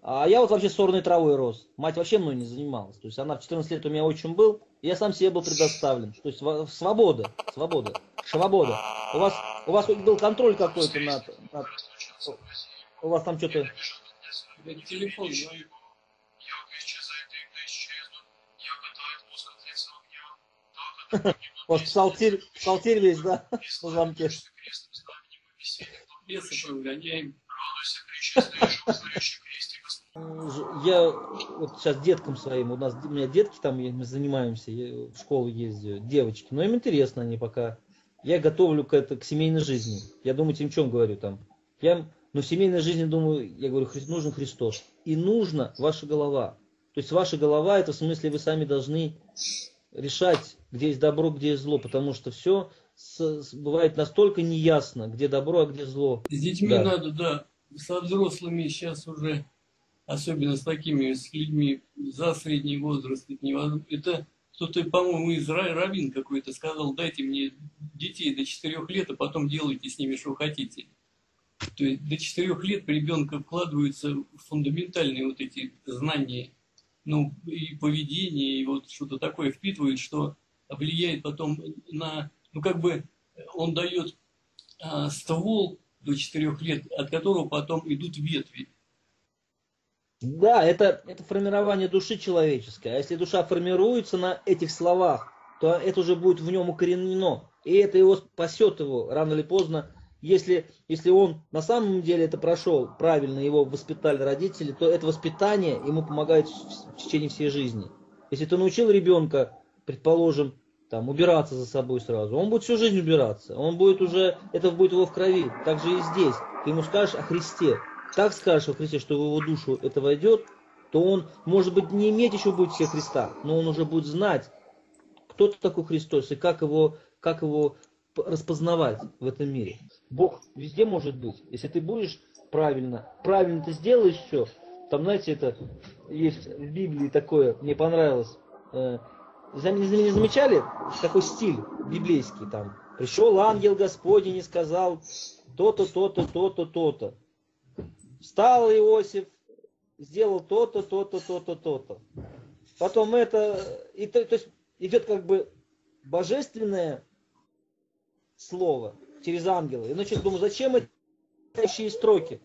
А я вот вообще сорной травой рос, мать вообще мной не занималась, то есть она в четырнадцать лет у меня отчим был, и я сам себе был предоставлен, то есть свобода, свобода, свобода. У вас, у вас был контроль какой-то над, над... У вас там что-то... Телефон, вот псалтирь, псалтирь весь, да, на замке. Я вот сейчас деткам своим, у нас, у меня детки там, мы занимаемся, я в школу ездю, девочки, но им интересно, они пока, я готовлю к, это, к семейной жизни, я думаю, тем чем говорю там, я, но в семейной жизни, думаю, я говорю, нужен Христос, и нужна ваша голова, то есть ваша голова, это в смысле вы сами должны решать, где есть добро, где есть зло, потому что все с, с, бывает настолько неясно, где добро, а где зло. С детьми да. надо, да, со взрослыми сейчас уже, особенно с такими, с людьми за средний возраст, это невозможно. Это кто-то, по-моему, из раввин какой-то сказал, дайте мне детей до четырёх лет, а потом делайте с ними, что хотите. То есть до четырёх лет в ребенка вкладываются фундаментальные вот эти знания, ну, и поведение, и вот что-то такое впитывает, что влияет потом на... Ну, как бы он дает а, ствол до четырёх лет, от которого потом идут ветви. Да, это, это формирование души человеческой. А если душа формируется на этих словах, то это уже будет в нем укоренено. И это его спасет его рано или поздно. Если, если он на самом деле это прошел правильно, его воспитали родители, то это воспитание ему помогает в, в течение всей жизни. Если ты научил ребенка, предположим, там, убираться за собой сразу, он будет всю жизнь убираться, он будет уже, это будет его в крови. Так же и здесь. Ты ему скажешь о Христе, так скажешь о Христе, что в его душу это войдет, то он, может быть, не иметь еще будет все Христа, но он уже будет знать, кто такой Христос и как его, как его распознавать в этом мире. Бог везде может быть. Если ты будешь правильно, правильно ты сделаешь все. Там, знаете, это есть в Библии такое, мне понравилось. Не замечали такой стиль библейский там? Пришел ангел Господень и сказал то-то, то-то, то-то, то-то. Встал Иосиф, сделал то-то, то-то, то-то, то-то. Потом это, и то, то есть идет как бы божественное слово через ангела. И начал думать, зачем эти строки?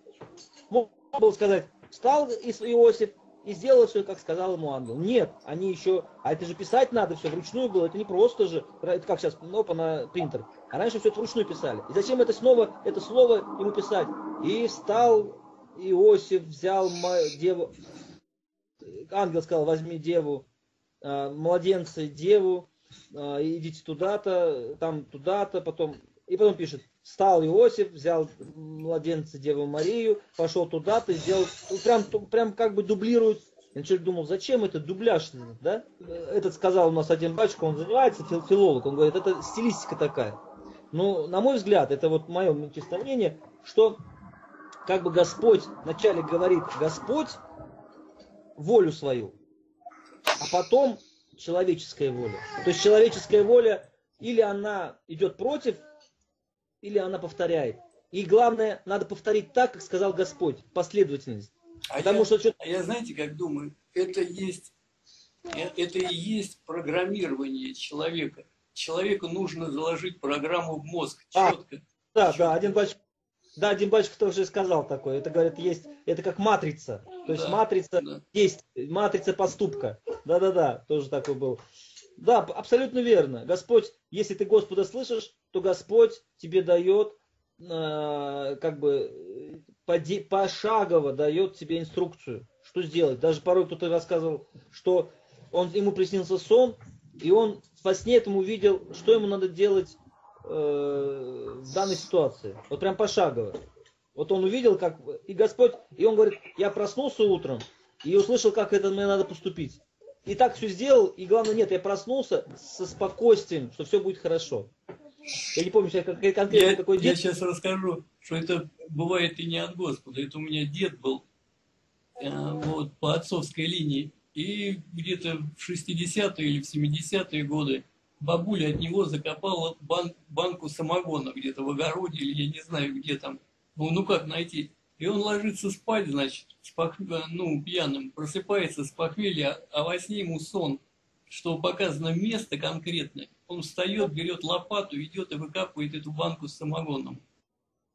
Мог был сказать, встал Иосиф и сделал все, как сказал ему ангел. Нет, они еще, а это же писать надо, все вручную было, это не просто же, это как сейчас, опа, на принтер. А раньше все это вручную писали. И зачем это снова, это слово ему писать? И встал Иосиф, взял деву, ангел сказал, возьми деву, младенца, деву, идите туда-то, там туда-то, потом, и потом пишет, встал Иосиф, взял младенца Деву Марию, пошел туда-то, сделал, прям, прям как бы дублирует. Я человек думал, зачем это дубляж, да? Этот сказал у нас один батюшка, он занимается, филолог, он говорит, это стилистика такая. Но, на мой взгляд, это вот мое чистое мнение, что как бы Господь вначале говорит Господь волю свою, а потом человеческая воля. То есть человеческая воля или она идет против, или она повторяет. И главное, надо повторить так, как сказал Господь, последовательность. А потому я, что -то... а я, знаете, как думаю, это есть, это и есть программирование человека. Человеку нужно заложить программу в мозг четко. А, да, четко. Да, один батюшка, да, один батюшка тоже сказал такое. Это говорит, есть, это как матрица, то да, есть матрица, да. Есть матрица поступка. Да-да-да, тоже такой был. Да, абсолютно верно. Господь, если ты Господа слышишь, то Господь тебе дает, э, как бы, поди, пошагово дает тебе инструкцию, что сделать. Даже порой кто-то рассказывал, что он, ему приснился сон, и он во сне этому увидел, что ему надо делать э, в данной ситуации. Вот прям пошагово. Вот он увидел, как... И Господь, и он говорит, я проснулся утром и услышал, как это мне надо поступить. И так все сделал, и главное, нет, я проснулся со спокойствием, что все будет хорошо. Я не помню, сейчас конкретно я, какой дед. Я сейчас расскажу, что это бывает и не от Господа. Это у меня дед был вот, по отцовской линии. И где-то в шестидесятые или в семидесятые годы бабуля от него закопала бан, банку самогона где-то в огороде, или я не знаю, где там. Ну, ну как найти? И он ложится спать, значит, с пох... ну, пьяным, просыпается с похмелья, а во сне ему сон, что показано место конкретное. Он встает, берет лопату, идет и выкапывает эту банку с самогоном.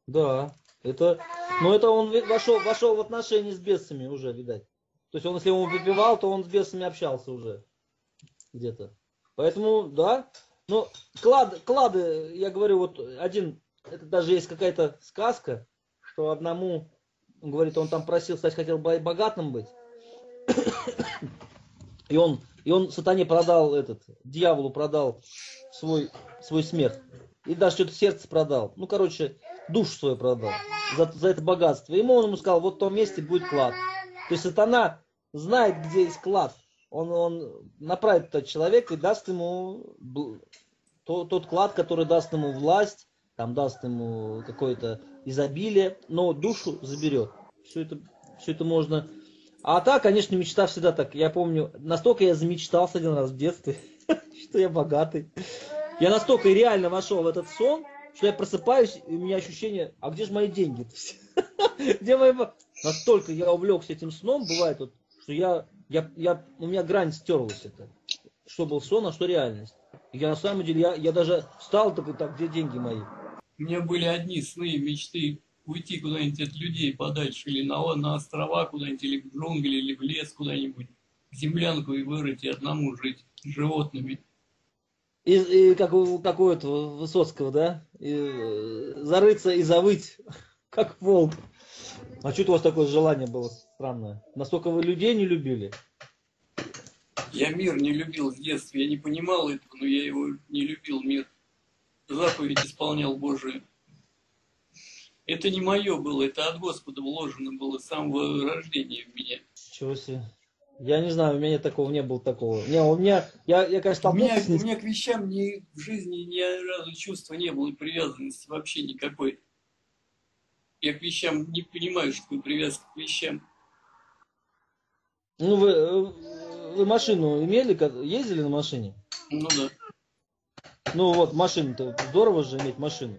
Да, это... Но это он вошел, вошел в отношения с бесами уже, видать. То есть он, если он выпивал, то он с бесами общался уже где-то. Поэтому, да. Но клад... клады, я говорю, вот один... Это даже есть какая-то сказка, что одному, он говорит, он там просил, кстати, хотел богатым быть. И он, и он сатане продал этот, дьяволу продал свой, свой смех. И даже что-то сердце продал. Ну, короче, душу свою продал за, за это богатство. Ему он ему сказал, вот в том месте будет клад. То есть сатана знает, где есть клад. Он, он направит этот человек и даст ему тот, тот клад, который даст ему власть, там даст ему какое-то изобилие, но душу заберет. Все это, все это можно... А так, конечно, мечта всегда так. Я помню, настолько я замечтался один раз в детстве, что я богатый. Я настолько реально вошел в этот сон, что я просыпаюсь, и у меня ощущение, а где же мои деньги? Где мои... Настолько я увлекся этим сном, бывает, вот, что я, я, я, у меня грань стерлась. Это. Что был сон, а что реальность. И я на самом деле, я, я даже встал такой, так, где деньги мои? У меня были одни сны и мечты. Уйти куда-нибудь от людей подальше, или на, на острова куда-нибудь, или в джунгли, или в лес куда-нибудь. Землянку и вырыть, и одному жить с животными. И, и как, как у этого Высоцкого, да? И, зарыться и завыть, как волк. А что у вас такое желание было странное? Настолько вы людей не любили? Я мир не любил с детства. Я не понимал этого, но я его не любил, мир. Заповедь исполнял Божию. Это не мое было, это от Господа вложено было с самого рождения в меня. Чего себе? Я не знаю, у меня нет такого, не было такого. Не, у меня, я, я конечно, у меня, у меня к вещам ни, в жизни ни разу чувства не было, привязанности вообще никакой. Я к вещам не понимаю, что такое привязка к вещам. Ну, вы, вы машину имели, ездили на машине? Ну да. Ну вот, машину-то, здорово же иметь машину.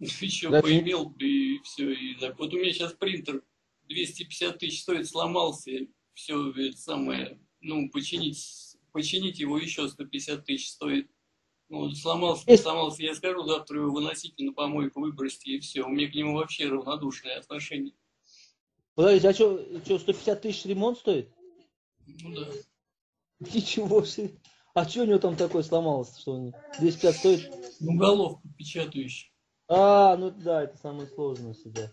Еще да, поимел, и все. И так. Вот у меня сейчас принтер двести пятьдесят тысяч стоит, сломался, все это самое, ну, починить, починить его еще сто пятьдесят тысяч стоит. Ну, сломался, сломался, я скажу, завтра его выносить на помойку, выбросить, и все. У меня к нему вообще равнодушное отношение. Подождите, а что, что сто пятьдесят тысяч ремонт стоит? Ну да. Ничего себе. А что у него там такое сломалось, что он двести пятьдесят стоит? Ну, головку печатающую. А, ну да, это самое сложное у себя.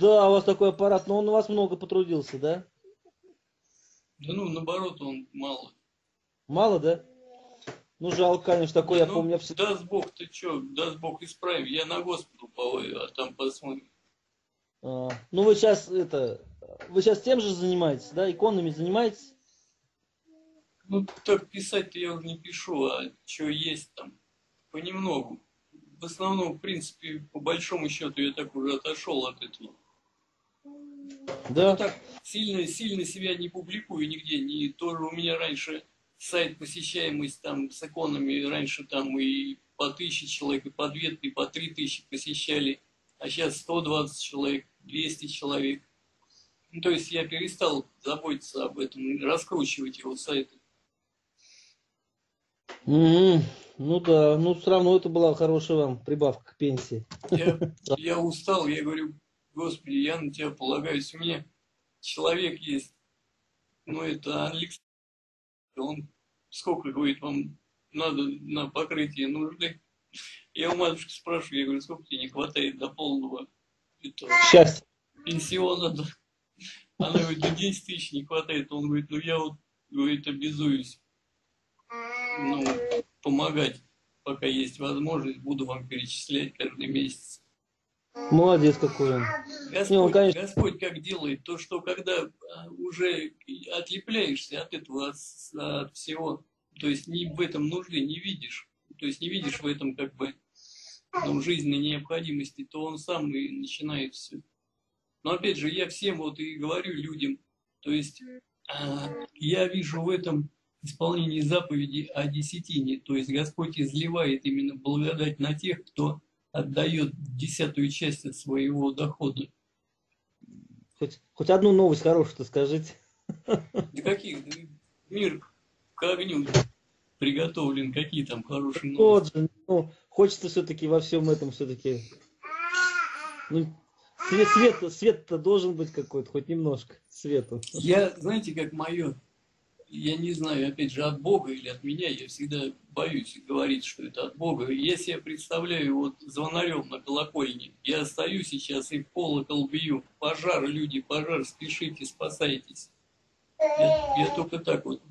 Да, у вас такой аппарат, но он у вас много потрудился, да? Да ну, наоборот, он мало. Мало, да? Ну, жалко, конечно, такой, да, я ну, помню. Абсолютно... Даст Бог, ты что, даст Бог исправим, я на Господа уповаю, а там посмотрим. А, ну, вы сейчас, это, вы сейчас тем же занимаетесь, да, иконами занимаетесь? Ну, так писать-то я уже не пишу, а что есть там, понемногу. В основном, в принципе, по большому счету, я так уже отошел от этого. Да. Но так сильно, сильно себя не публикую нигде. Не, тоже у меня раньше сайт посещаемость там с иконами, раньше там и по тысяче человек, и по две, и по три тысячи посещали, а сейчас сто двадцать человек, двести человек. Ну, то есть я перестал заботиться об этом, раскручивать его сайты. Mm-hmm. Ну да, ну все равно это была хорошая вам прибавка к пенсии. Я, я устал, я говорю, Господи, я на тебя полагаюсь. У меня человек есть, ну это Александр, он сколько говорит, вам надо на покрытие нужды. Я у матушки спрашиваю, я говорю, сколько тебе не хватает до полного счастья пенсиона? Она говорит, ну десять тысяч не хватает. Он говорит, ну я вот, говорит, обязуюсь. Ну, помогать, пока есть возможность, буду вам перечислять каждый месяц. Молодец какой он. Господь, не, он, конечно... Господь как делает, то, что когда уже отлепляешься от этого, от, от всего, то есть не в этом нужды не видишь, то есть не видишь в этом как бы ну, жизненной необходимости, то он сам и начинает все. Но опять же, я всем вот и говорю людям, то есть я вижу в этом исполнение заповеди о десятине, то есть Господь изливает именно благодать на тех, кто отдает десятую часть от своего дохода. Хоть, хоть одну новость хорошую-то скажите. Да каких? Мир к огню приготовлен, какие там хорошие новости. Тот же, ну, хочется все-таки во всем этом все-таки. Ну, свет, свет, свет-то должен быть какой-то, хоть немножко света. Я, знаете, как мое. Я не знаю, опять же, от Бога или от меня, я всегда боюсь говорить, что это от Бога. Я себе представляю вот звонарем на колокольне. Я стою сейчас и в колокол бью. Пожар, люди, пожар, спешите, спасайтесь. Я, я только так вот.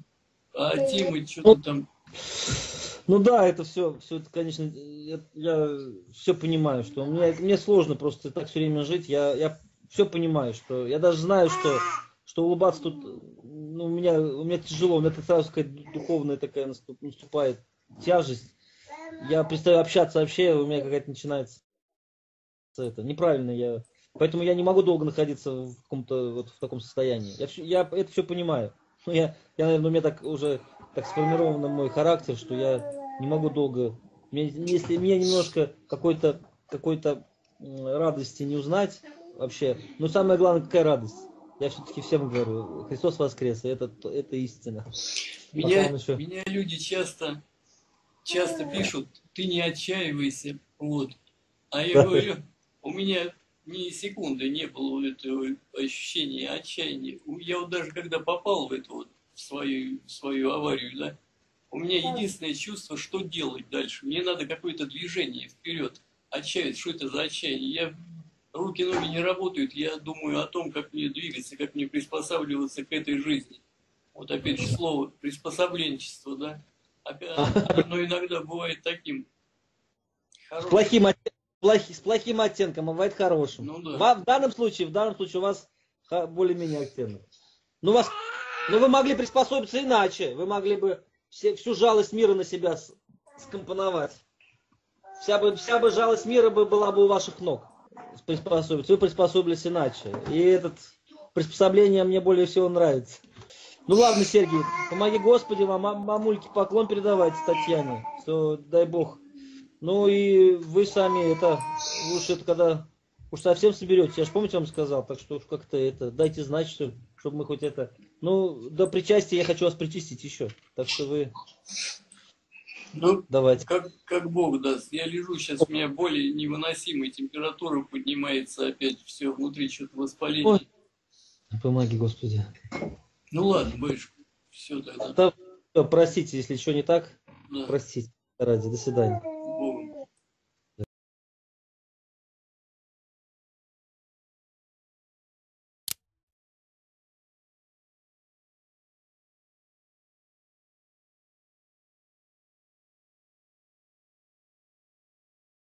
А Тима что-то там... Ну да, это все, все это, конечно, я, я все понимаю, что мне, мне сложно просто так все время жить. Я, я все понимаю, что... Я даже знаю, что... Что улыбаться тут, ну, у меня, у меня тяжело, у меня это сразу какая-то духовная такая наступает тяжесть. Я представляю, общаться вообще, у меня какая-то начинается это, неправильно я. Поэтому я не могу долго находиться в каком-то вот в таком состоянии. Я, я это все понимаю. Ну, я, я, наверное, у меня так уже так сформирован мой характер, что я не могу долго Если мне немножко какой-то какой-то радости не узнать вообще, но самое главное, какая радость? Я все-таки всем говорю, Христос воскрес, и это, это истина. Меня, еще... меня люди часто, часто пишут, ты не отчаивайся, вот. А я говорю, у меня ни секунды не было этого ощущения отчаяния. Я вот даже когда попал в эту вот, в свою, в свою аварию, да, у меня единственное чувство, что делать дальше. Мне надо какое-то движение вперед. Отчаяние, что это за отчаяние? Я, руки, ноги не работают, я думаю о том, как мне двигаться, как мне приспосабливаться к этой жизни. Вот опять же слово приспособленчество, да? Опять, оно иногда бывает таким. С плохим, плохи, с плохим оттенком, а бывает хорошим. Ну, да. В данном случае, в данном случае у вас более-менее оттенок. Но, вас, но вы могли приспособиться иначе, вы могли бы все, всю жалость мира на себя скомпоновать. Вся бы, вся бы жалость мира бы была бы у ваших ног. Приспособиться. Вы приспособились иначе. И это приспособление мне более всего нравится. Ну ладно, Сергей, помоги Господи вам, мамульке поклон передавайте Татьяне, что дай Бог. Ну и вы сами это, лучше это когда уж совсем соберетесь, я же помните вам сказал, так что уж как-то это, дайте знать, что, чтобы мы хоть это, ну до причастия я хочу вас причастить еще, так что вы... Ну, давайте. Как, как Бог даст. Я лежу сейчас, у меня более невыносимая температура поднимается опять, все внутри что-то воспаление. Ой. Помоги, Господи. Ну ладно, больше. Все тогда. Да, простите, если что не так. Да. Простите. Ради. До свидания.